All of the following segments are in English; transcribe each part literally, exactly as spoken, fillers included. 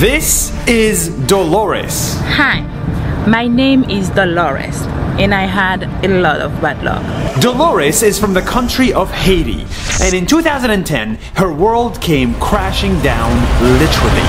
This is Dolores. Hi, my name is Dolores, and I had a lot of bad luck. Dolores is from the country of Haiti, and in two thousand ten, her world came crashing down literally.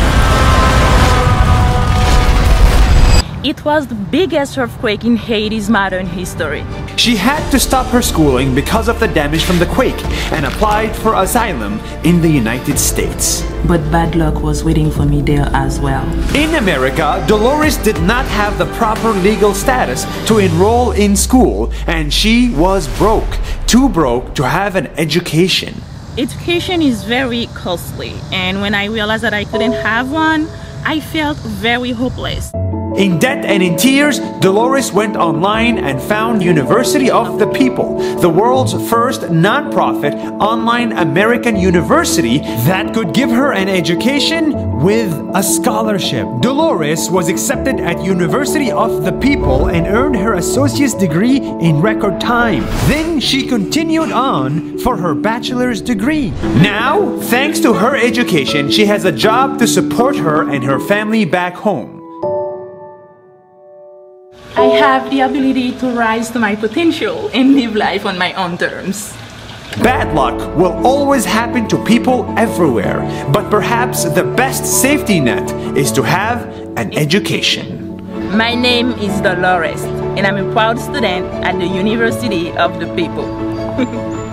It was the biggest earthquake in Haiti's modern history. She had to stop her schooling because of the damage from the quake and applied for asylum in the United States. But bad luck was waiting for me there as well. In America, Dolores did not have the proper legal status to enroll in school, and she was broke, too broke to have an education. Education is very costly, and when I realized that I couldn't have one, I felt very hopeless. In debt and in tears, Dolores went online and found University of the People, the world's first nonprofit online American university that could give her an education with a scholarship. Dolores was accepted at University of the People and earned her associate's degree in record time. Then she continued on for her bachelor's degree. Now, thanks to her education, she has a job to support her and her family back home. I have the ability to rise to my potential and live life on my own terms. Bad luck will always happen to people everywhere, but perhaps the best safety net is to have an education. My name is Dolores, and I'm a proud student at the University of the People.